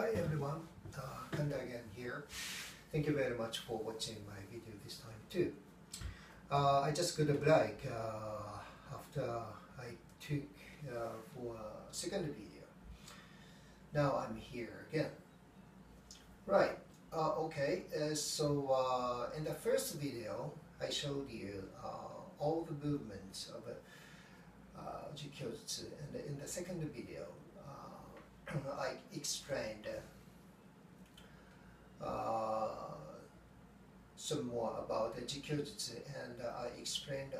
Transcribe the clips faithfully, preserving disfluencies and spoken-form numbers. Hi everyone, uh, Kanda again here. Thank you very much for watching my video this time too. Uh, I just got a break uh, after I took uh, for a second video. Now I'm here again. Right, uh, okay, uh, so uh, in the first video I showed you uh, all the movements of uh, Jikyojutsu, and in the second video I explained uh, some more about the Jikyojutsu, and uh, I explained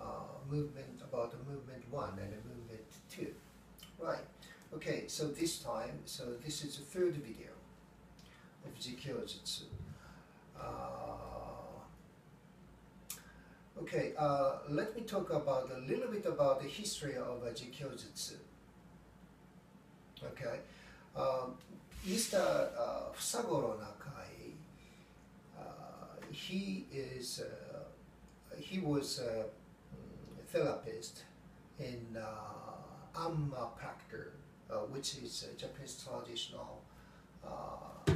uh, movement about the movement one and the movement two. Right. Okay. So this time, so this is the third video of Jikyojutsu. Uh, okay. Uh, let me talk about a little bit about the history of uh, Jikyojutsu. Okay, um, Mister Uh, Fusagoro Nakai, uh, he is uh, he was a therapist in uh, Amma practice, uh, which is a Japanese traditional uh,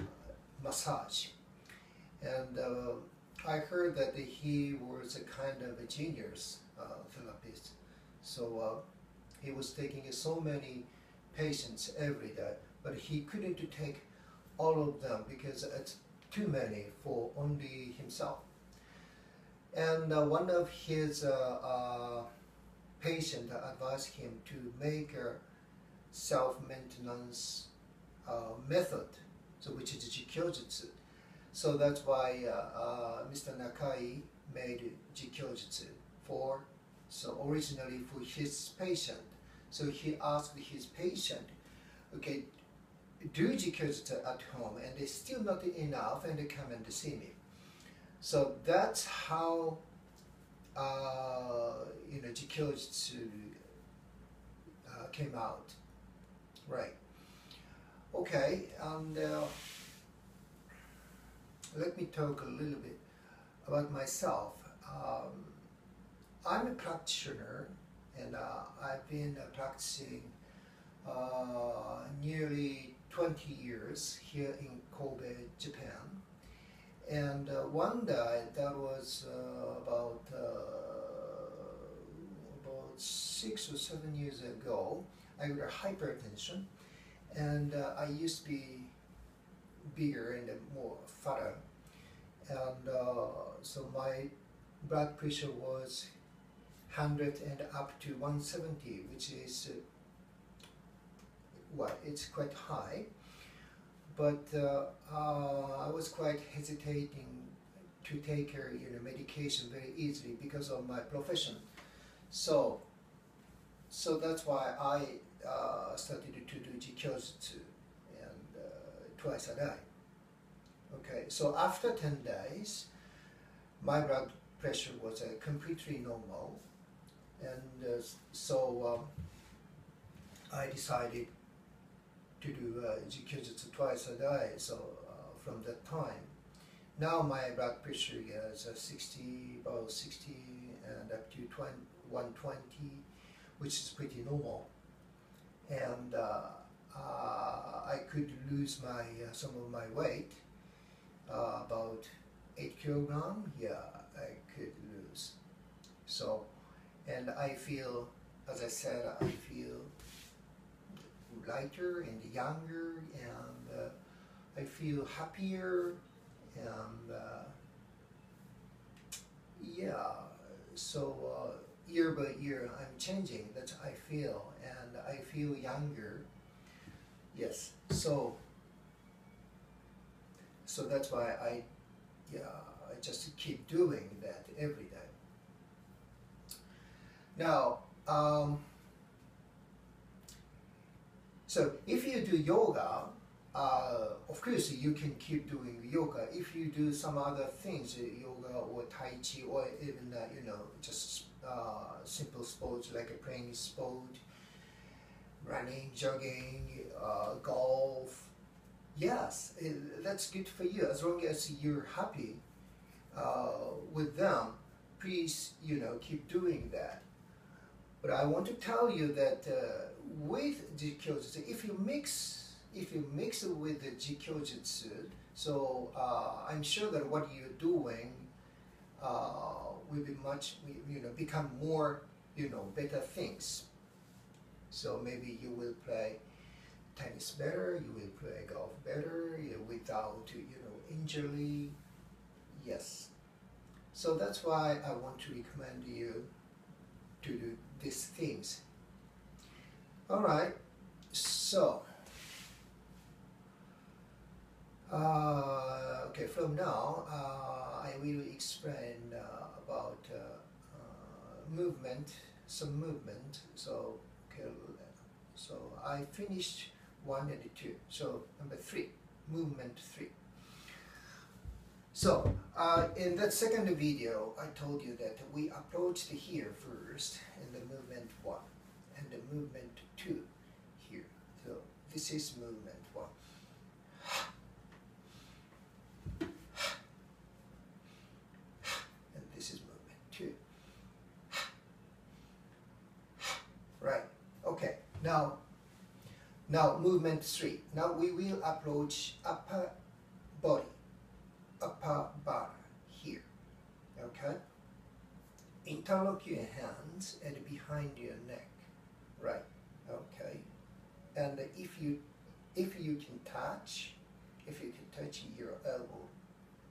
massage, and uh, I heard that he was a kind of a genius uh, therapist. So uh, he was taking so many patients every day, but he couldn't take all of them because it's too many for only himself. And uh, one of his uh, uh, patients advised him to make a self-maintenance uh, method, so which is Jikyojutsu. So that's why uh, uh, Mister Nakai made Jikyojutsu for, so originally for his patient. So he asked his patient, okay, do Jikyojutsu at home, and it's still not enough, and they come and see me. So that's how uh, you know, Jikyojutsu uh, came out, right? Okay, and uh, let me talk a little bit about myself. Um, I'm a practitioner. And uh, I've been uh, practicing uh, nearly twenty years here in Kobe, Japan. And uh, one day, that was uh, about uh, about six or seven years ago, I got hypertension, and uh, I used to be bigger and more fatter, and uh, so my blood pressure was one hundred and up to one seventy, which is uh, well, it's quite high, but uh, uh, I was quite hesitating to take her, you know, medication very easily because of my profession. So, so that's why I uh, started to do Jikyojutsu and uh, twice a day. Okay, so after ten days, my blood pressure was uh, completely normal. And uh, so um, I decided to do uh, Jikyojutsu twice a day. So uh, from that time, now my blood pressure is uh, sixty, about sixty, and up to one twenty, which is pretty normal. And uh, uh, I could lose my uh, some of my weight, uh, about eight kilogram. Yeah, I could lose. So. And I feel, as I said, I feel lighter and younger, and uh, I feel happier, and uh, yeah, so uh, year by year I'm changing, that I feel, and I feel younger. Yes, so so that's why I, yeah, I just keep doing that every day. Now, um, so if you do yoga, uh, of course you can keep doing yoga. If you do some other things, yoga or Tai Chi, or even, uh, you know, just uh, simple sports like a playing sport, running, jogging, uh, golf, yes, it, that's good for you. As long as you're happy uh, with them, please, you know, keep doing that. But I want to tell you that uh, with Jikyojutsu, if you mix if you mix it with the Jikyojutsu, so uh, I'm sure that what you're doing uh, will be much, you know, become more, you know, better things. So maybe you will play tennis better, you will play golf better, you know, without, you know, injury. Yes. So that's why I want to recommend you to do these things. All right. So, uh, okay, from now, uh, I will explain uh, about uh, uh, movement, some movement. So, okay, so I finished one and two. So, number three, movement three. So, uh, in that second video, I told you that we approached here first in the movement one and the movement two here. So, this is movement one. And this is movement two. Right, okay. Now, now movement three. Now we will approach upper body. Upper bar here, okay? Interlock your hands and behind your neck, right? Okay, and if you if you can touch, if you can touch your elbow,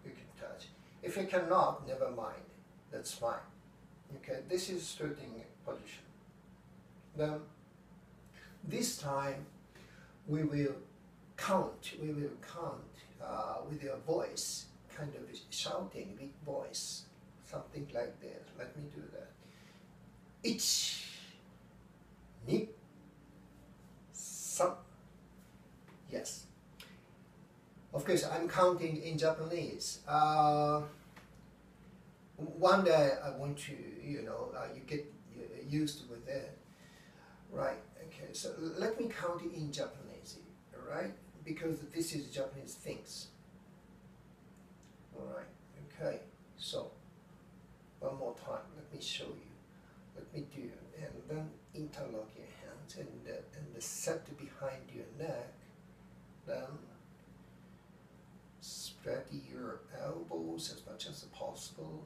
you can touch. If you cannot, never mind. That's fine. Okay, this is starting position. Then this time we will count. We will count uh, with your voice. Kind of shouting, big voice, something like that. Let me do that. Ichi, ni, san. Yes. Of course, I'm counting in Japanese. Uh, one day I want to, you know, uh, you get used with that. Right, okay, so let me count in Japanese, right? Because this is Japanese things. Alright, okay, so one more time, let me show you, let me do, and then interlock your hands and, uh, and set behind your neck, then spread your elbows as much as possible,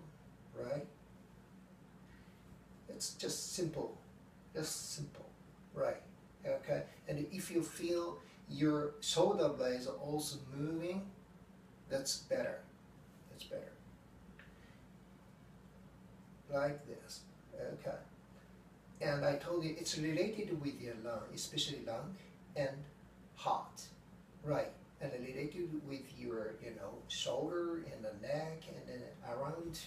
right? It's just simple, just simple, right, okay, and if you feel your shoulder blades are also moving, that's better. It's better. Like this. Okay. And I told you it's related with your lung, especially lung and heart. Right. And related with your, you know, shoulder and the neck and then around,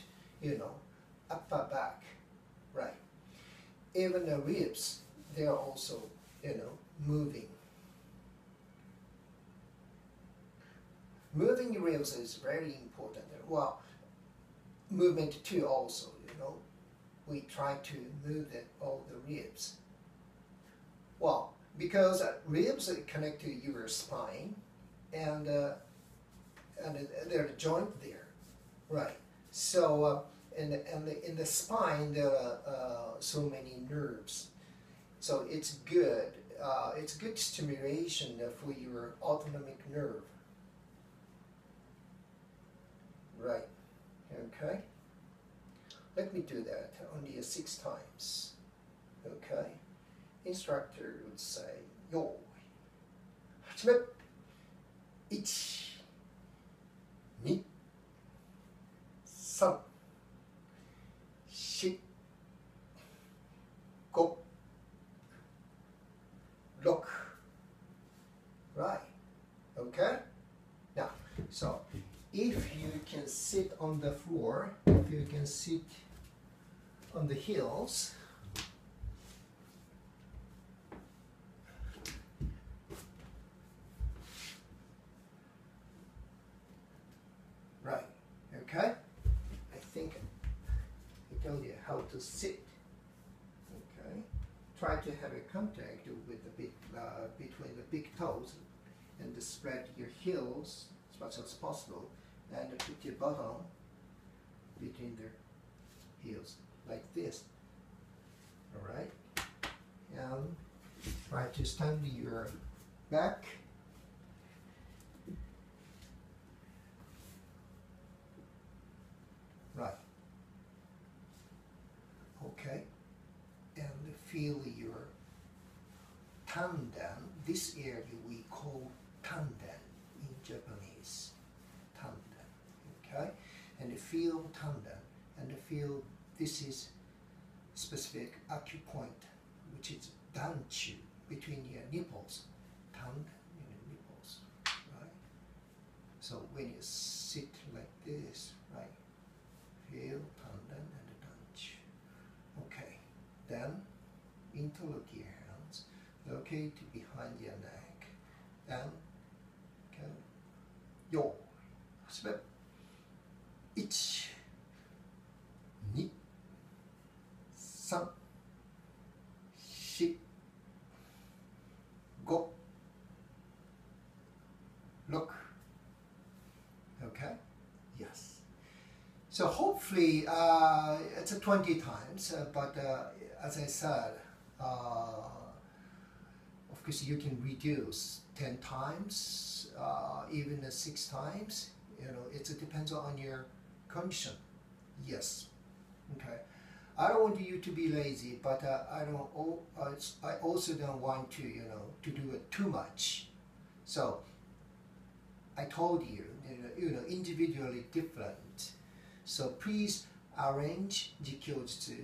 you know, upper back. Right. Even the ribs, they are also, you know, moving. Moving ribs is very important. Well, movement two also, you know, we try to move the, all the ribs. Well, because ribs connect to your spine, and uh, and they're joint there, right? So, uh, and and the, in the spine there are uh, so many nerves, so it's good. Uh, it's good stimulation for your autonomic nerve. Right, okay, let me do that only six times, okay, instructor would say, Yoi, Hajime, Ichi, ni, san, shi, go, look, right, okay, now, so, if you can sit on the floor, if you can sit on the heels, right, okay? I think I told you how to sit, okay? Try to have a contact with the big, uh, between the big toes and spread your heels as much as possible. And put your bottom between their heels, like this, all right? And try to stand your back feel your tanden. This area we call tanden in Japanese. Tanden, okay? And feel tanden, and feel this is specific acupoint, which is danchu between your nipples, tanden, you know, nipples, right? So when you sit like this, right? Feel tanden and danchu. Okay, then interlock your hands, locate behind your neck, and okay, yo, step, ichi, ni, san, shi, go, look. Okay, yes. So hopefully uh, it's uh, twenty times, uh, but uh, as I said, uh, of course you can reduce ten times, uh, even uh, six times. You know, it depends on your condition. Yes. Okay. I don't want you to be lazy, but uh, I don't. Oh, I also don't want to, you know, to do it too much. So I told you, you know, you know individually different. So please arrange Jikyojutsu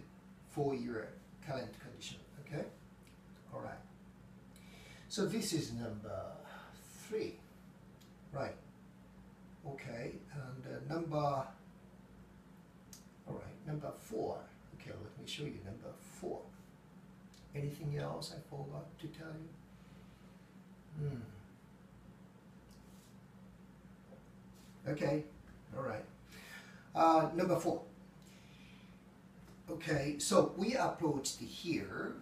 for your current condition, okay? All right. So this is number three, right? Okay, and uh, number, all right, number four. Okay, let me show you number four. Anything else I forgot to tell you? Hmm. Okay, all right. Uh, number four. Okay, so we approached here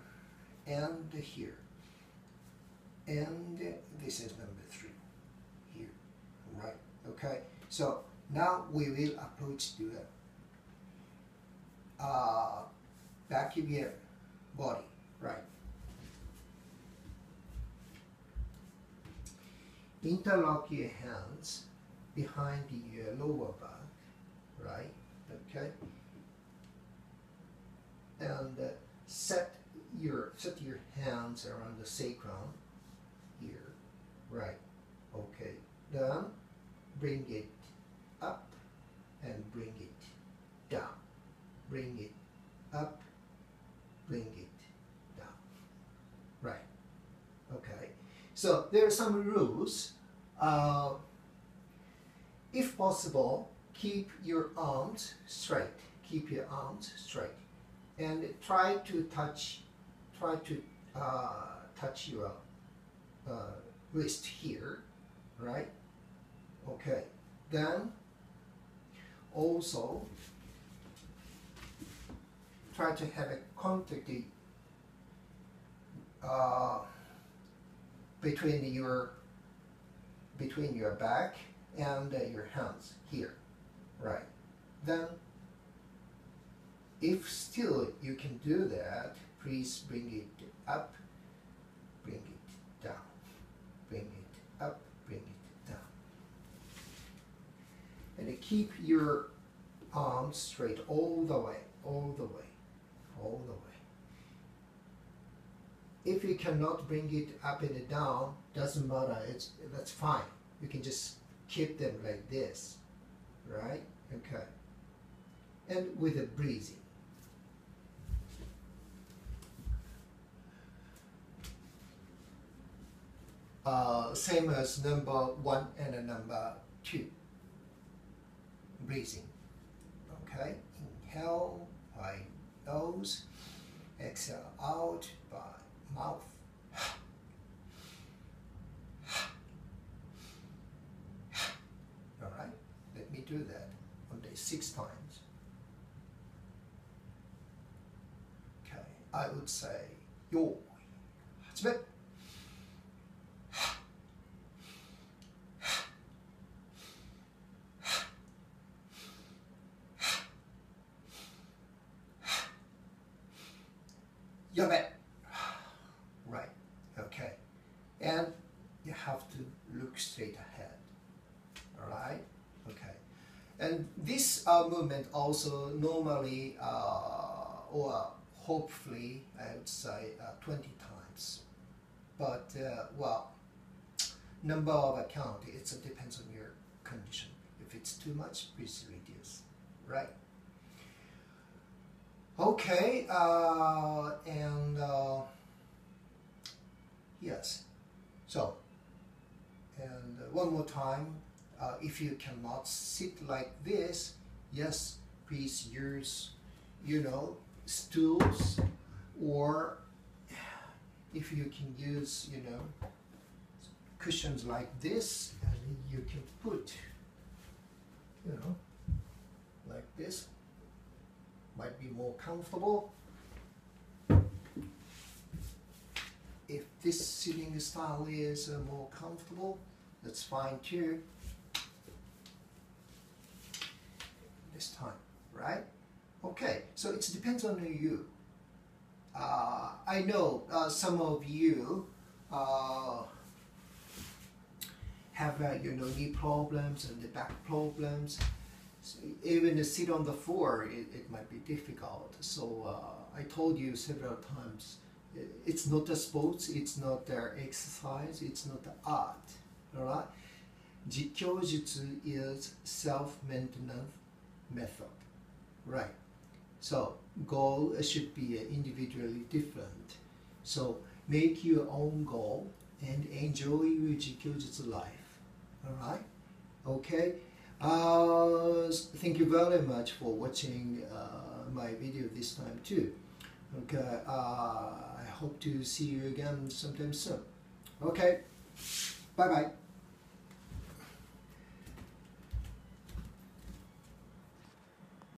and here, and this is number three here, right? Okay, so now we will approach to the uh, back of your body, right? Interlock your hands behind your lower back. Right, okay, and uh, set your set your hands around the sacrum here, right? Okay, then bring it up and bring it down, bring it up, bring it down, right? Okay, so there are some rules. Uh, if possible, keep your arms straight, keep your arms straight, and try to touch, try to uh, touch your uh, wrist here, right? Okay, then also try to have a contact uh, between your, between your back and uh, your hands here. Right, then if still you can do that, please bring it up, bring it down, bring it up, bring it down. And keep your arms straight all the way, all the way, all the way. If you cannot bring it up and down, doesn't matter, it's, that's fine. You can just keep them like this, right? Okay, and with a breathing. Uh, same as number one and a number two. Breathing. Okay, inhale by nose, exhale out by mouth. All right, let me do that. Six times. Okay, I would say Yoi, Hajime. Yabe. Right, okay. And you have to look straight ahead. Alright? Okay. And this uh, movement also normally uh, or hopefully, I would say uh, twenty times. But, uh, well, number of account, it depends on your condition. If it's too much, please reduce, right? Okay, uh, and uh, yes, so, and one more time, uh, if you cannot sit like this, yes, please use, you know, stools, or if you can use, you know, cushions like this, and you can put, you know, like this, might be more comfortable. If this sitting style is uh, more comfortable, that's fine too. This time, right? Okay, so it depends on you. Uh, I know uh, some of you uh, have uh, you know, knee problems and the back problems. So even to sit on the floor, it, it might be difficult. So uh, I told you several times, it's not a sports, it's not their exercise, it's not the art. All right? Jikyojutsu is self-maintenance method. Right. So goal should be individually different. So make your own goal and enjoy your Jikyojutsu life. All right. Okay. Uh, thank you very much for watching uh, my video this time too. Okay, uh, I hope to see you again sometime soon. Okay, bye bye.